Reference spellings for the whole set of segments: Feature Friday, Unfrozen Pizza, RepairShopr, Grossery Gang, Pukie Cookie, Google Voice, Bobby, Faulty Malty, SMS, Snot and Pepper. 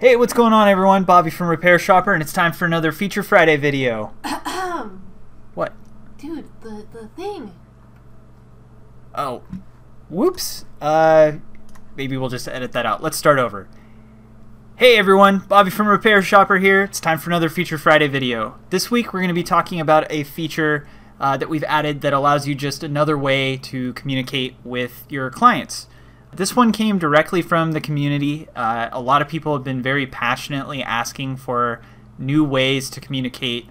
Hey, what's going on, everyone? Bobby from RepairShopr, and it's time for another Feature Friday video. What? Dude, the thing. Oh. Whoops. Maybe we'll just edit that out. Let's start over. Hey, everyone. Bobby from RepairShopr here. It's time for another Feature Friday video. This week, we're going to be talking about a feature that we've added that allows you just another way to communicate with your clients. This one came directly from the community. A lot of people have been very passionately asking for new ways to communicate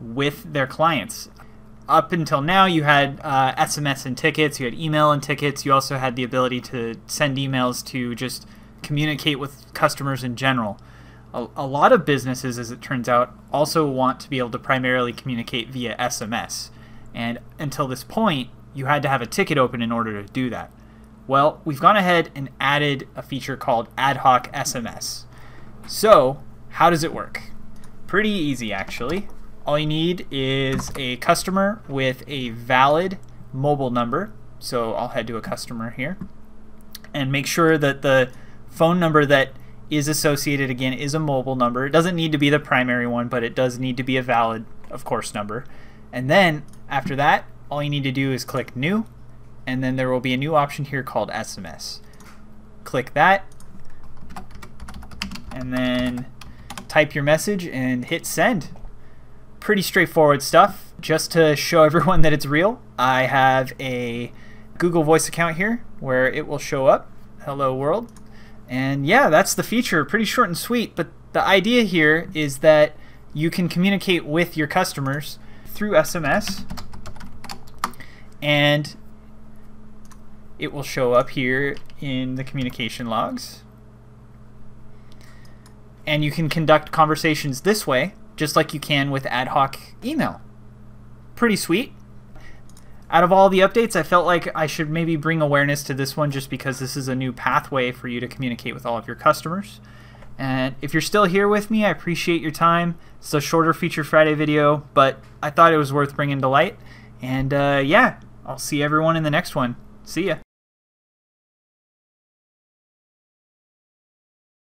with their clients. Up until now, you had SMS and tickets, you had email and tickets, you also had the ability to send emails to just communicate with customers in general. A lot of businesses, as it turns out, also want to be able to primarily communicate via SMS. And until this point, you had to have a ticket open in order to do that. Well, we've gone ahead and added a feature called ad hoc SMS. So, how does it work? Pretty easy, actually. All you need is a customer with a valid mobile number. So I'll head to a customer here and make sure that the phone number that is associated, again, is a mobile number. It doesn't need to be the primary one, but it does need to be a valid, of course, number. And then after that, all you need to do is click new. And then there will be a new option here called SMS. Click that, and then type your message and hit send. Pretty straightforward stuff. Just to show everyone that it's real, I have a Google Voice account here where it will show up, hello world. And yeah, that's the feature, pretty short and sweet, but the idea here is that you can communicate with your customers through SMS, and it will show up here in the communication logs. And you can conduct conversations this way, just like you can with ad hoc email. Pretty sweet. Out of all the updates, I felt like I should maybe bring awareness to this one just because this is a new pathway for you to communicate with all of your customers. And if you're still here with me, I appreciate your time. It's a shorter Feature Friday video, but I thought it was worth bringing to light. And yeah, I'll see everyone in the next one. See ya.